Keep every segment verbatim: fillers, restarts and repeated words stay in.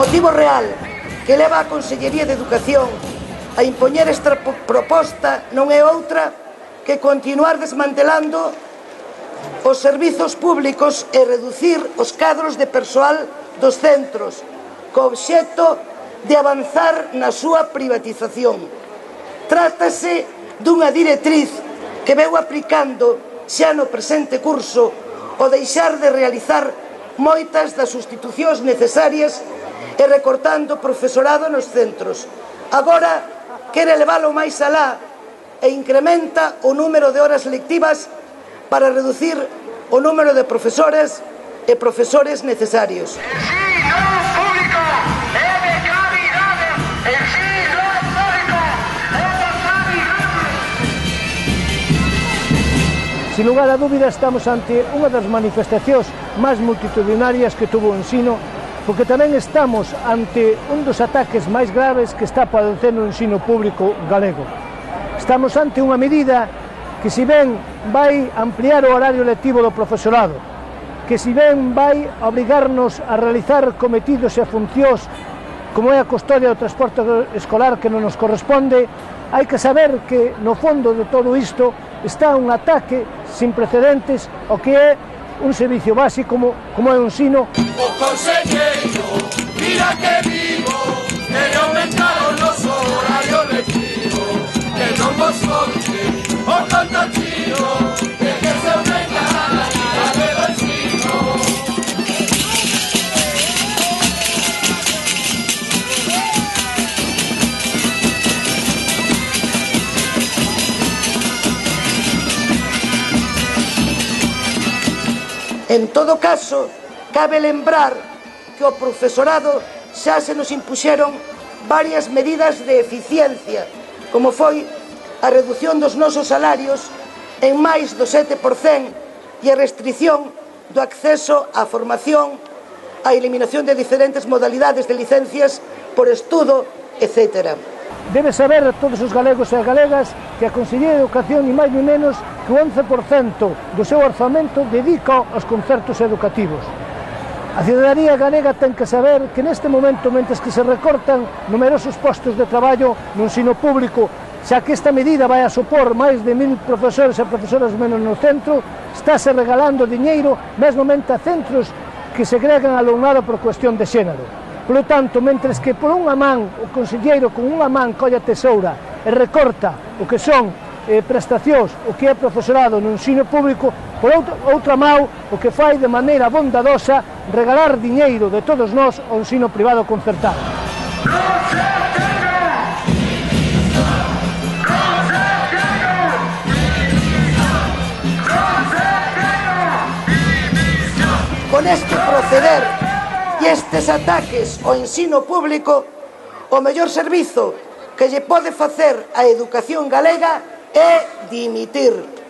motivo real que leva a Consellería de Educación a impoñer esta proposta non é outra que continuar desmantelando os servizos públicos e reducir os cadros de persoal dos centros, co obxecto de avanzar na súa privatización. Trátase dunha directriz que veu aplicando xa no presente curso o deixar de realizar moitas das substitucións necesarias e recortando profesorado nos centros. Agora quere levalo máis alá e incrementa o número de horas lectivas para reducir o número de profesoras e profesores necesarios. Sin lugar a dúbida, estamos ante unha das manifestacións máis multitudinarias que tuvo o ensino, porque tamén estamos ante un dos ataques máis graves que está padecendo o ensino público galego. Estamos ante unha medida que, se ben, vai ampliar o horario lectivo do profesorado, que, se ben, vai obrigarnos a realizar cometidos e funcións como é a custodia do transporte escolar que non nos corresponde. Hai que saber que no fondo de todo isto está un ataque sin precedentes ao que é un servicio básico como, como é o ensino. O conselleiro, mira que vivo, que aumentaron os horarios lectivos, que non vos conte o tanto chino, que que se aumenta a vida do ensino. En todo caso, cabe lembrar que ao profesorado xa se nos impuxeron varias medidas de eficiencia, como foi a reducción dos nosos salarios en máis do sete por cento e a restrición do acceso á formación, a eliminación de diferentes modalidades de licencias por estudo, etcétera. Debe saber a todos os galegos e galegas que a Consellería de Educación, ni máis ni menos, que o once por cento do seu orzamento dedica aos concertos educativos. A cidadanía galega ten que saber que neste momento, mentre que se recortan numerosos postos de traballo no ensino público, xa que esta medida vai a supor máis de mil profesores e profesoras menos no centro, estáse regalando diñeiro mesmamente a centros que segregan alumnado por cuestión de xénero. Por lo tanto, mentre que por unha man o conselleiro con unha man colla tesoura e recorta o que son e prestacións o que é profesorado no ensino público, por outra mão o que fai de maneira bondadosa regalar diñeiro de todos nós ao ensino privado concertado. Con este proceder e estes ataques ao ensino público, o mellor servizo que lle pode facer a educación galega e dimitir.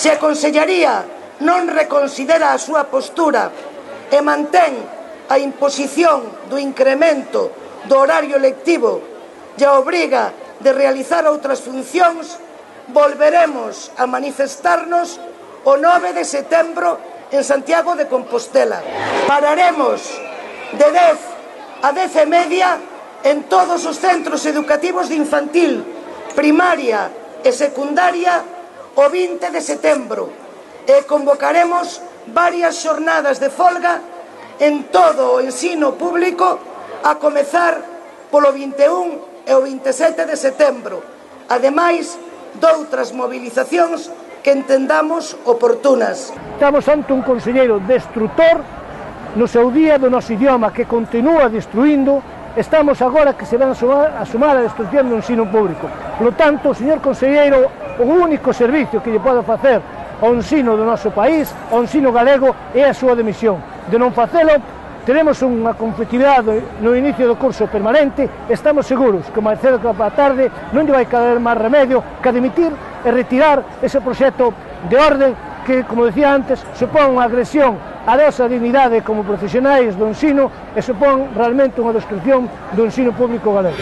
Se a Consellería non reconsidera a súa postura e mantén a imposición do incremento do horario lectivo e a obriga de realizar outras funcións, volveremos a manifestarnos o nove de setembro en Santiago de Compostela. Pararemos de dez a dez e media en todos os centros educativos de infantil, primaria e secundaria o vinte de setembro e convocaremos varias xornadas de folga en todo o ensino público, a comezar polo vinte e un e o vinte e sete de setembro, ademais doutras mobilizacións que entendamos oportunas. Estamos ante un conselleiro destrutor no seu día do noso idioma, que continúa destruindo. Estamos agora que se van a sumar a, sumar a destrucción do ensino público. Por lo tanto, señor conselleiro, o único servicio que lle podo facer ao ensino do noso país, ao ensino galego, é a súa demisión. De non facelo, teremos unha conflitividade no inicio do curso permanente. Estamos seguros que máis cedo que a tarde non lle vai caer máis remedio que dimitir e retirar ese proxecto de orden que, como decía antes, supón unha agresión á nosa dignidade como profesionais do ensino e supón realmente unha descripción do ensino público galego.